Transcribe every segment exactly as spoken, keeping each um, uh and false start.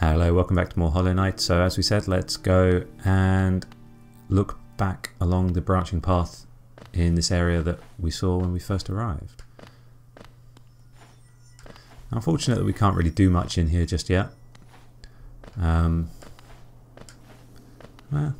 Hello, welcome back to more Hollow Knight. So as we said, let's go and look back along the branching path in this area that we saw when we first arrived. Unfortunately, we can't really do much in here just yet. Um, well,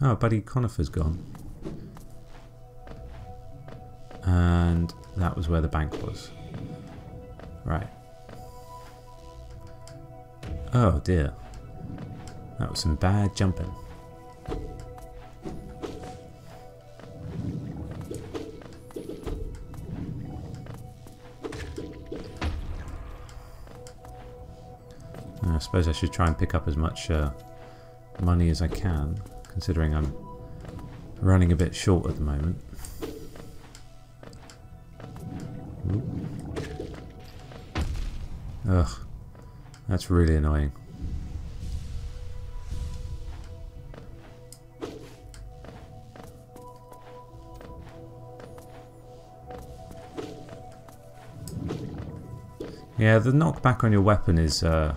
oh, Buddy Conifer's gone. And that was where the bank was. Right. Oh dear, that was some bad jumping. I suppose I should try and pick up as much uh, money as I can, considering I'm running a bit short at the moment. Ooh. Ugh. That's really annoying. Yeah, the knockback on your weapon is, uh,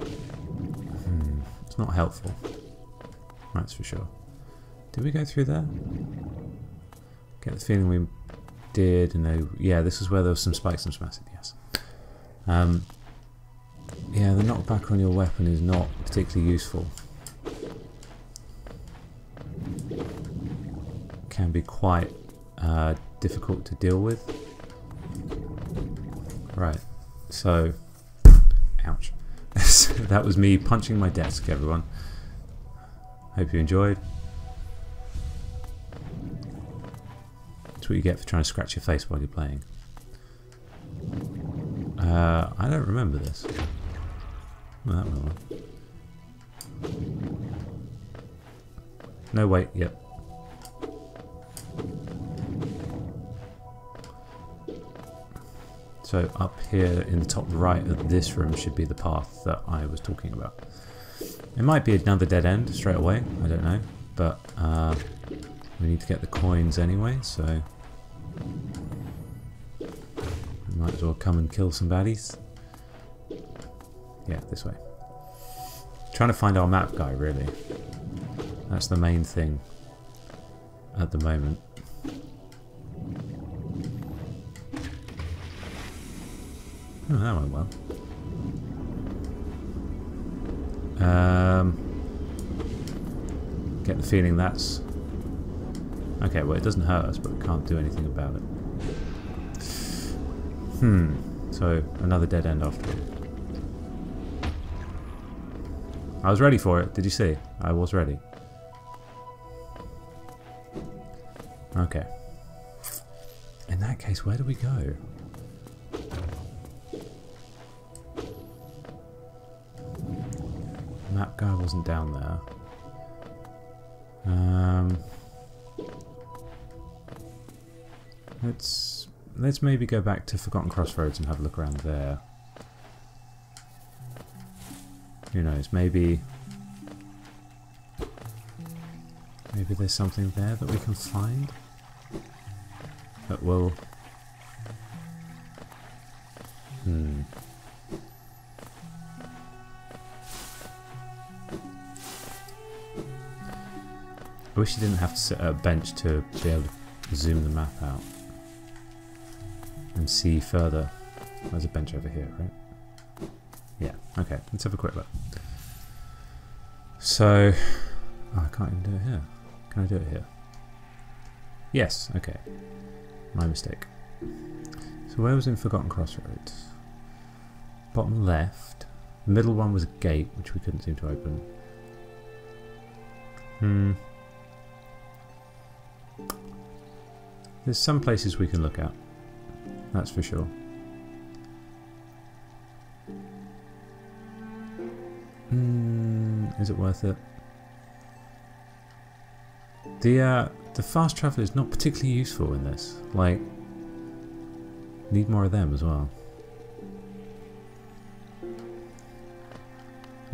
hmm, it's not helpful. That's for sure. Did we go through there? Get the feeling we did, and they, yeah, this is where there was some spikes and some acid, yes. Um, Yeah, the knockback on your weapon is not particularly useful. Can be quite uh, difficult to deal with. Right, so... Ouch. That was me punching my desk, everyone. Hope you enjoyed. That's what you get for trying to scratch your face while you're playing. Uh, I don't remember this. That one. No, wait, yep. So up here in the top right of this room should be the path that I was talking about. It might be another dead end straight away, I don't know, but uh, we need to get the coins anyway, so we might as well come and kill some baddies. Yeah, this way. Trying to find our map guy, really. That's the main thing at the moment. Oh, that went well. Um, get the feeling that's... Okay, well, it doesn't hurt us, but we can't do anything about it. Hmm. So, another dead end after all. I was ready for it, did you see? I was ready. Okay. In that case, where do we go? Map guy wasn't down there. Um, let's, let's maybe go back to Forgotten Crossroads and have a look around there. Who knows, maybe, maybe there's something there that we can find that will, hmm. I wish you didn't have to sit at a bench to be able to zoom the map out and see further. There's a bench over here, right? Yeah, okay, let's have a quick look. So, oh, I can't even do it here. Can I do it here? Yes, okay. My mistake. So where was in Forgotten Crossroads? Bottom left. The middle one was a gate, which we couldn't seem to open. Hmm. There's some places we can look at. That's for sure. Is it worth it? The uh, the fast traveler is not particularly useful in this. Like, need more of them as well.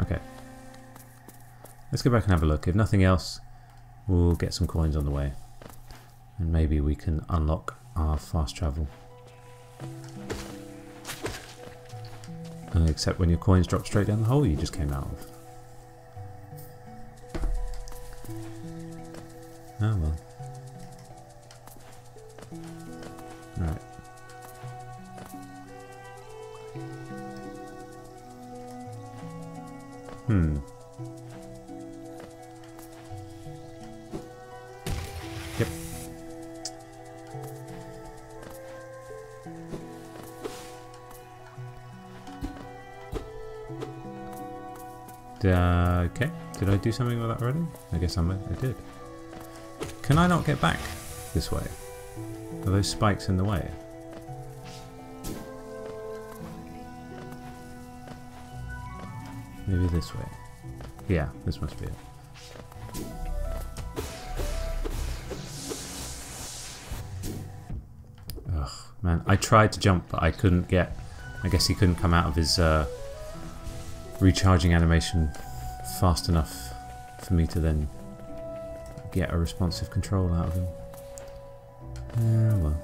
Okay, let's go back and have a look. If nothing else, we'll get some coins on the way, and maybe we can unlock our fast travel. Uh, except when your coins drop straight down the hole you just came out of. Oh well. Right. Hmm. Yep. Did, uh, okay. Did I do something with that already? I guess I did. Can I not get back this way? Are those spikes in the way? Maybe this way. Yeah, this must be it. Ugh, man. I tried to jump, but I couldn't get... I guess he couldn't come out of his uh, recharging animation fast enough for me to then get a responsive control out of him. Yeah, well.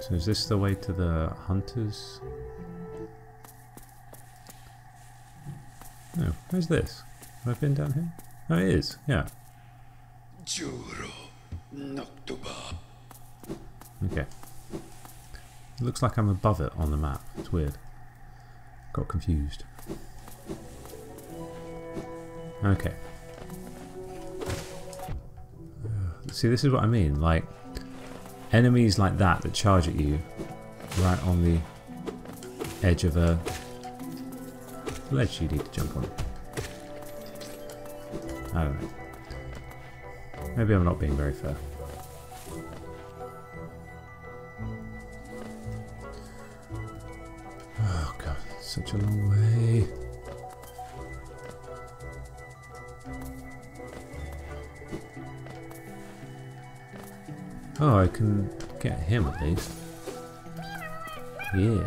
So is this the way to the hunters? No, where's this? Have I been down here? Oh, it is, yeah. Okay. It looks like I'm above it on the map. It's weird. Got confused. Okay. See, this is what I mean, like, enemies like that that charge at you right on the edge of a ledge you need to jump on. I don't know. Maybe I'm not being very fair. Oh god, it's such a long way. Oh, I can get him at least. Yeah.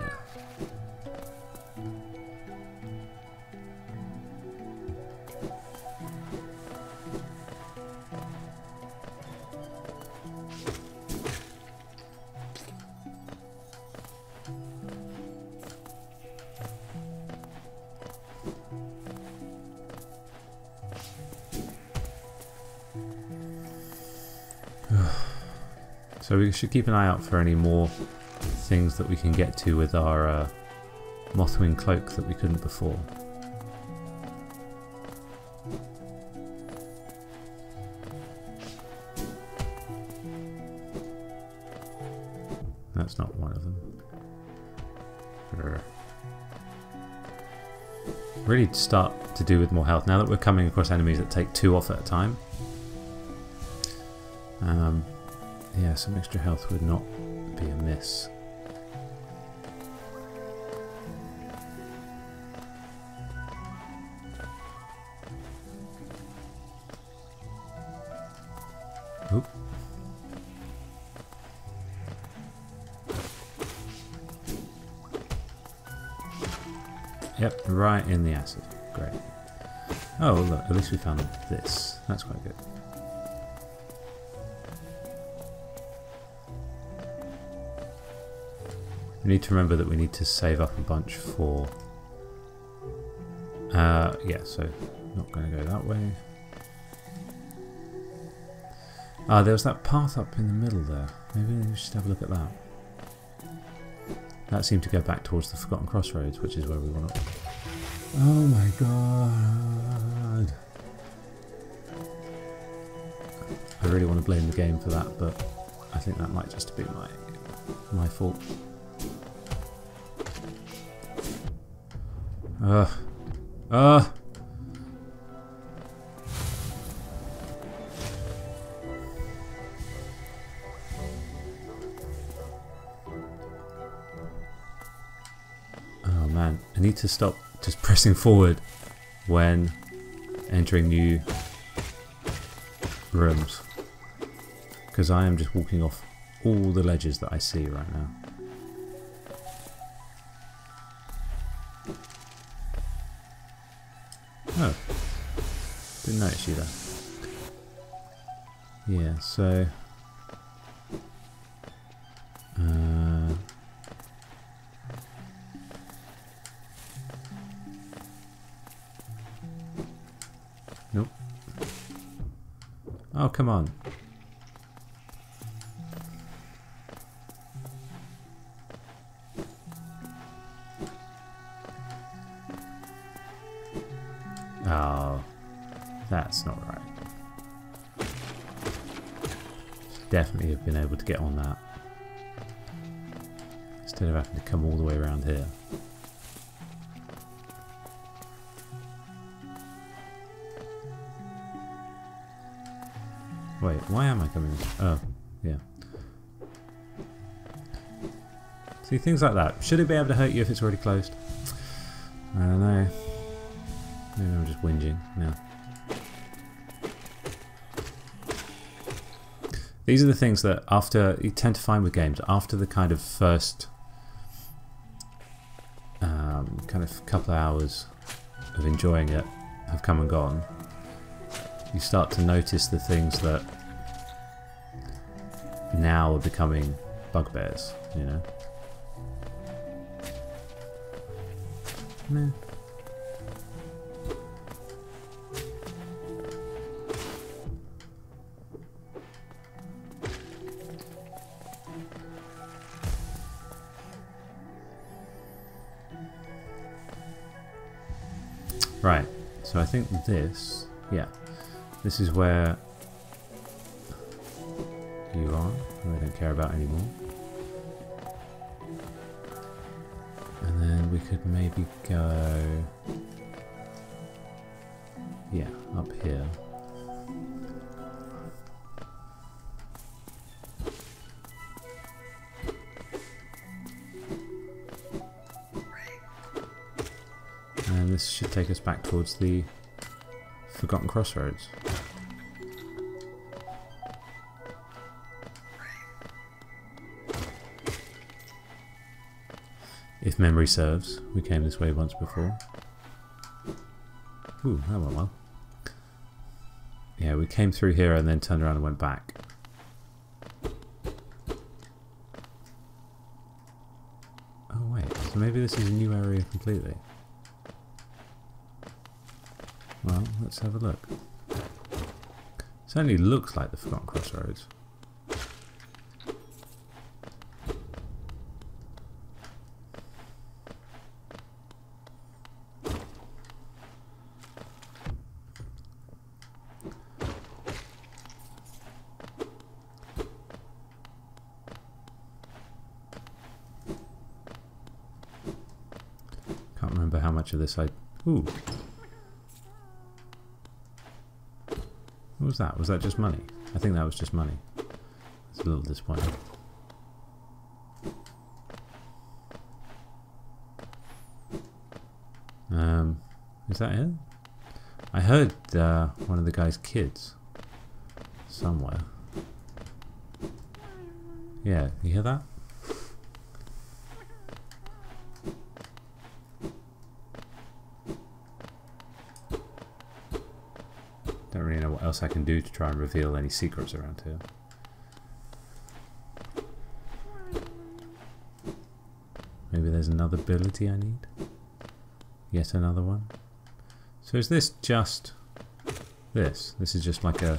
So we should keep an eye out for any more things that we can get to with our uh, Mothwing Cloak that we couldn't before. That's not one of them. Brr. Really start to do with more health now that we're coming across enemies that take two off at a time. Um, Yeah, some extra health would not be amiss. Oop. Yep, right in the acid. Great. Oh, look, at least we found this. That's quite good. We need to remember that we need to save up a bunch for... Uh, yeah, so not going to go that way. Ah, there was that path up in the middle there. Maybe we should have a look at that. That seemed to go back towards the Forgotten Crossroads, which is where we want to... Oh my god! I really want to blame the game for that, but I think that might just be my, my fault. Ugh. Ugh. Oh man, I need to stop just pressing forward when entering new rooms, because I am just walking off all the ledges that I see right now. Oh, didn't notice you there. Yeah, so... Uh, Oh, come on. Oh, that's not right. Definitely have been able to get on that. Instead of having to come all the way around here. Wait, why am I coming? Oh, yeah. See, things like that. Should it be able to hurt you if it's already closed? I don't know. Maybe I'm just whinging now. These are the things that after you tend to find with games, after the kind of first um, kind of couple of hours of enjoying it have come and gone. You start to notice the things that now are becoming bugbears, you know? Nah. Right, so I think this, yeah. This is where you are, who I don't care about anymore. And then we could maybe go, yeah, up here. And this should take us back towards the Forgotten Crossroads. If memory serves, we came this way once before. Ooh, that went well. Yeah, we came through here and then turned around and went back. Oh wait, so maybe this is a new area completely. Well, let's have a look. Certainly looks like the Forgotten Crossroads. Can't remember how much of this I... Ooh! What was that? Was that just money? I think that was just money. It's a little disappointing. Um, is that it? I heard uh, one of the guy's kids somewhere. Yeah, you hear that? I can do to try and reveal any secrets around here. Maybe there's another ability I need. Yet another one. So is this just this? This is just like a...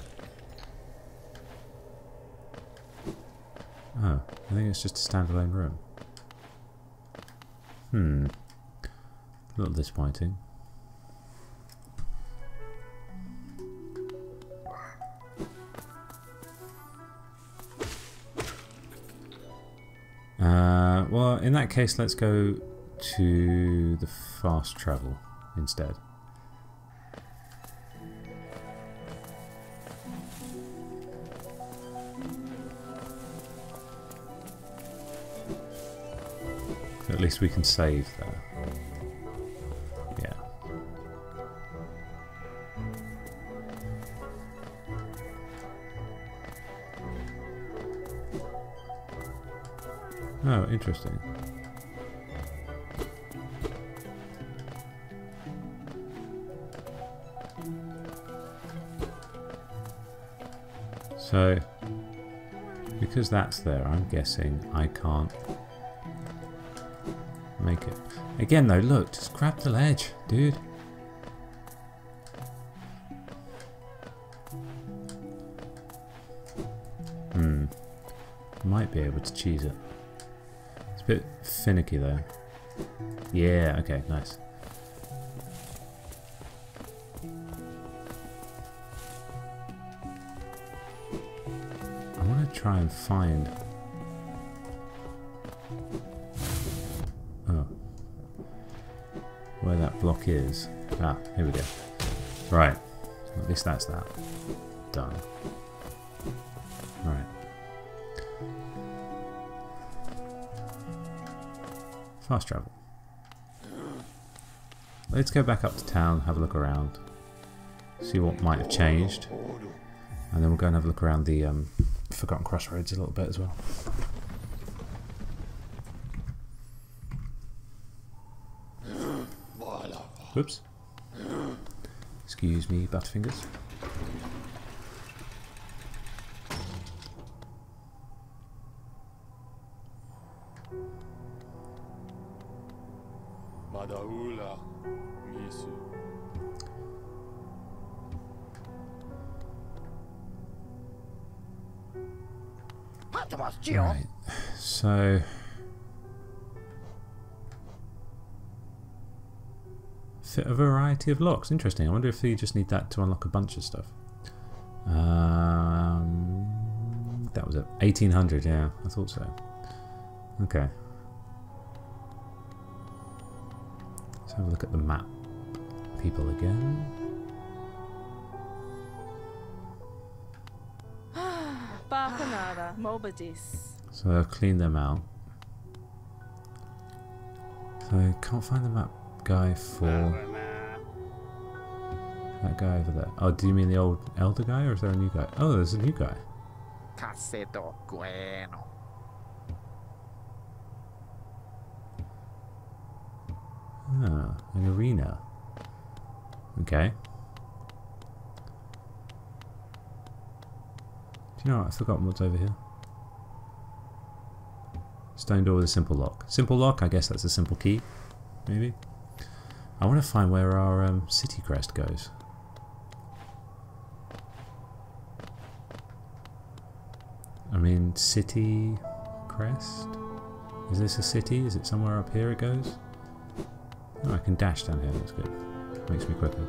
Oh, I think it's just a standalone room. Hmm. A little disappointing. Uh, well, in that case, let's go to the fast travel instead. At least we can save there. Yeah. Oh, interesting. So, because that's there, I'm guessing I can't make it. Again though, look, just grab the ledge, dude. might be able to cheese it. It's a bit finicky though. Yeah, okay, nice. I want to try and find... Oh. Where that block is. Ah, here we go. Right. At least that's that. Done. Alright. Fast travel. Let's go back up to town, have a look around. See what might have changed. And then we'll go and have a look around the um, Forgotten Crossroads a little bit as well. Whoops. Excuse me, Butterfingers. Right, so fit a variety of locks. Interesting. I wonder if you just need that to unlock a bunch of stuff. Um, that was a eighteen hundred. Yeah, I thought so. Okay. Let's have a look at the map. People again. So I've cleaned them out. So I can't find the map guy for that guy over there. Oh, do you mean the old elder guy, or is there a new guy? Oh, there's a new guy. Casedo bueno. Ah, an arena. Okay. Do you know what? I've forgotten what's over here. Stone door with a simple lock. Simple lock? I guess that's a simple key. Maybe. I want to find where our um, city crest goes. I mean, city crest? Is this a city? Is it somewhere up here it goes? Oh, I can dash down here. That's good. Makes me quicker.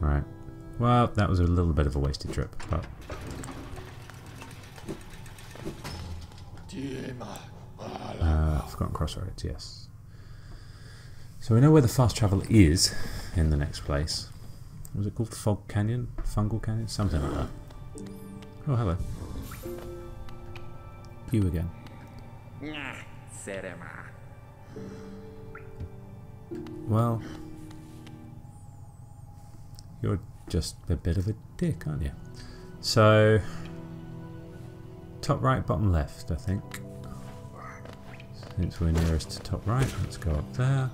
Right. Well, that was a little bit of a wasted trip, but... Uh, Forgotten Crossroads, yes. So we know where the fast travel is in the next place. Was it called Fog Canyon? Fungal Canyon? Something like that. Oh, hello. You again. Well... You're just a bit of a dick, aren't you? So, top right, bottom left, I think. Since we're nearest to top right, let's go up there.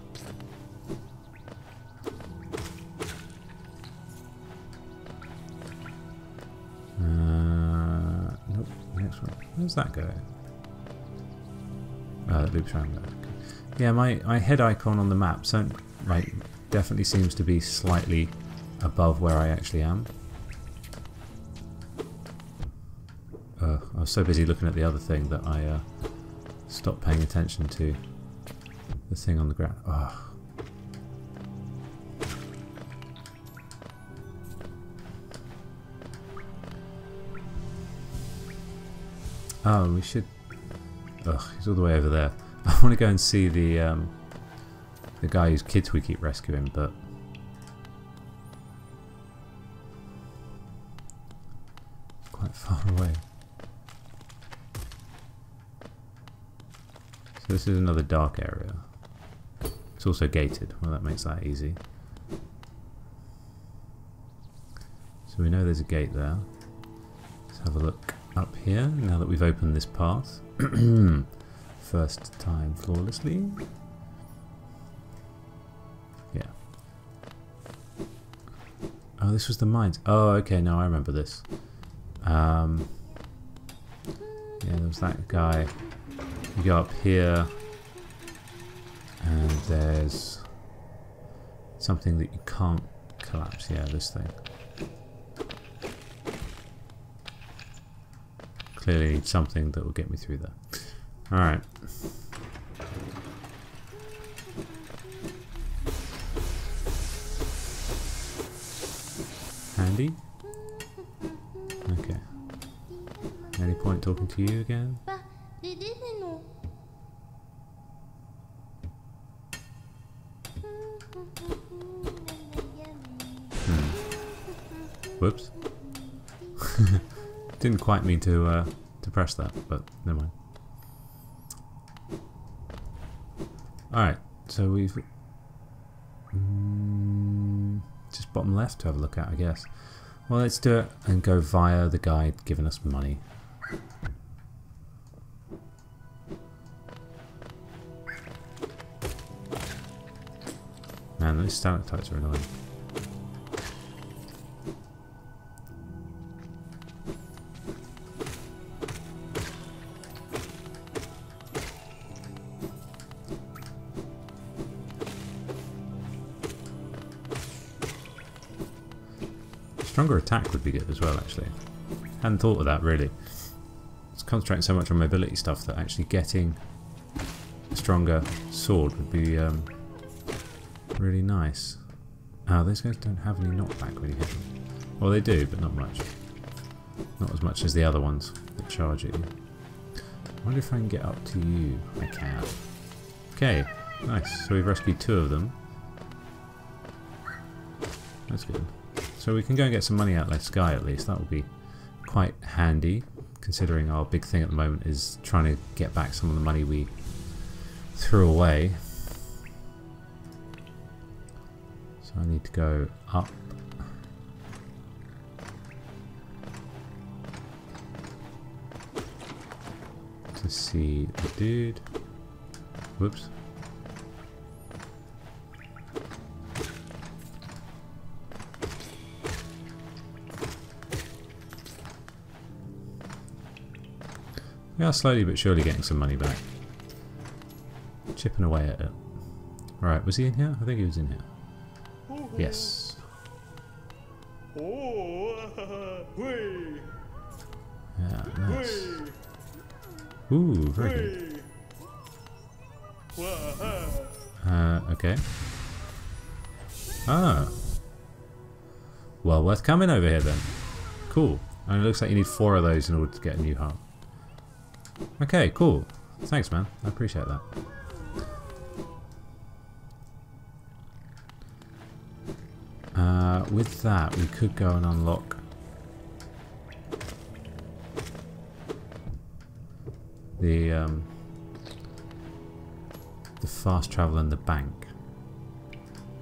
Uh, nope, next one. Where's that going? Oh, that loops around there. Okay. Yeah, my, my head icon on the map so, right, definitely seems to be slightly... above where I actually am. Uh, I was so busy looking at the other thing that I uh, stopped paying attention to the thing on the ground. Oh. Oh, we should... Ugh, he's all the way over there. I want to go and see the um, the guy whose kids we keep rescuing, but... far away. So this is another dark area. It's also gated. Well, that makes that easy. So we know there's a gate there. Let's have a look up here now that we've opened this path. First time flawlessly. Yeah. Oh, this was the mines. Oh, okay, now I remember this. Um, yeah, there was that guy. You go up here, and there's something that you can't collapse. Yeah, this thing. clearly need something that will get me through there. Alright. Handy? Okay. Any point talking to you again? Hmm. Whoops. Didn't quite mean to uh, to press that, but never mind. Alright, so we've mm, just bottom left to have a look at, I guess. Well, let's do it and go via the guide giving us money. Man, those stalactites are annoying. Stronger attack would be good as well, actually. Hadn't thought of that, really. It's concentrating so much on mobility stuff that actually getting a stronger sword would be um, really nice. Ah, oh, those guys don't have any knockback when you hit them. Well, they do, but not much. Not as much as the other ones that charge at you. I wonder if I can get up to you. I can. Okay, nice. So we've rescued two of them. That's good. So we can go and get some money out of the sky at least. That will be quite handy, considering our big thing at the moment is trying to get back some of the money we threw away. So I need to go up. To see the dude. Whoops. We are slowly but surely getting some money back. Chipping away at it. Right, was he in here? I think he was in here. Yes. Yeah, nice. Ooh, very good. Uh, okay. Ah. Well worth coming over here then. Cool. And it looks like you need four of those in order to get a new heart. Okay, cool. Thanks, man. I appreciate that. Uh, with that, we could go and unlock the um, the fast travel and the bank.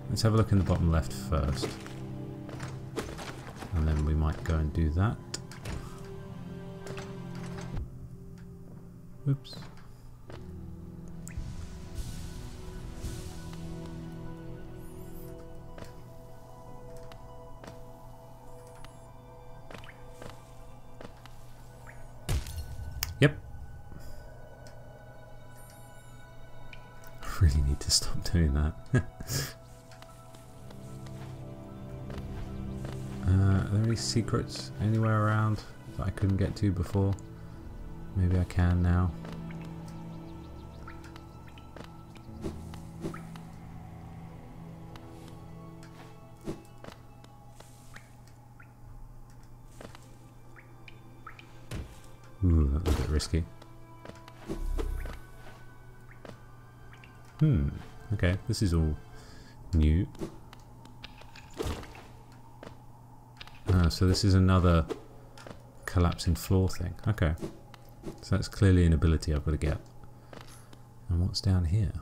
Let's have a look in the bottom left first, and then we might go and do that. Oops. Yep. I really need to stop doing that. uh, are there any secrets anywhere around that I couldn't get to before? Maybe I can now. Ooh, that was a bit risky. Hmm, okay, this is all new. Ah, so this is another collapsing floor thing. Okay. So that's clearly an ability I've got to get. And what's down here?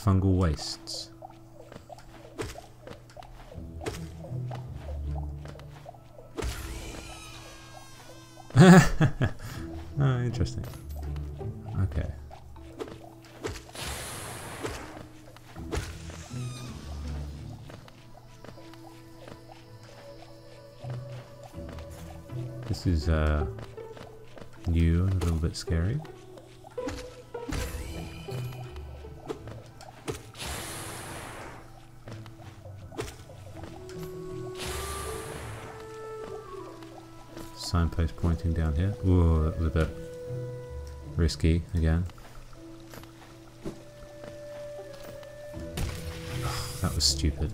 Fungal Wastes. Oh, interesting. Okay. This is uh, new and a little bit scary. signpost pointing down here. Ooh, that was a bit risky again. That was stupid.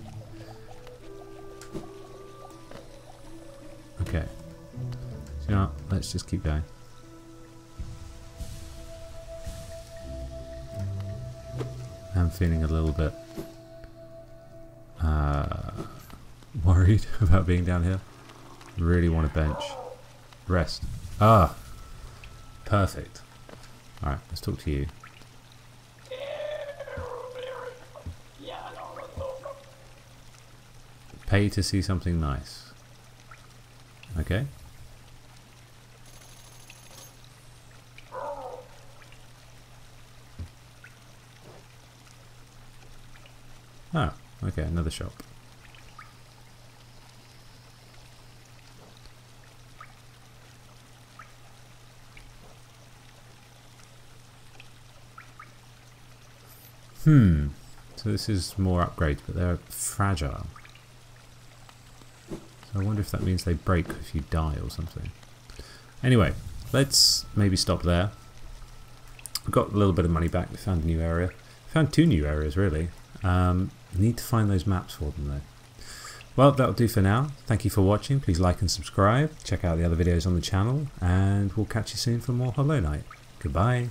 Okay. So, you know what? Let's just keep going. I'm feeling a little bit uh, worried about being down here. Really want a bench. Rest. Ah! Perfect. Alright, let's talk to you. Pay to see something nice. Okay. Oh, okay, another shop. Hmm. So this is more upgrades, but they're fragile. I wonder if that means they break if you die or something. Anyway, let's maybe stop there. I've got a little bit of money back. We found a new area. Found two new areas, really. Um, need to find those maps for them, though. Well, that'll do for now. Thank you for watching. Please like and subscribe. Check out the other videos on the channel. And we'll catch you soon for more Hollow Knight. Goodbye.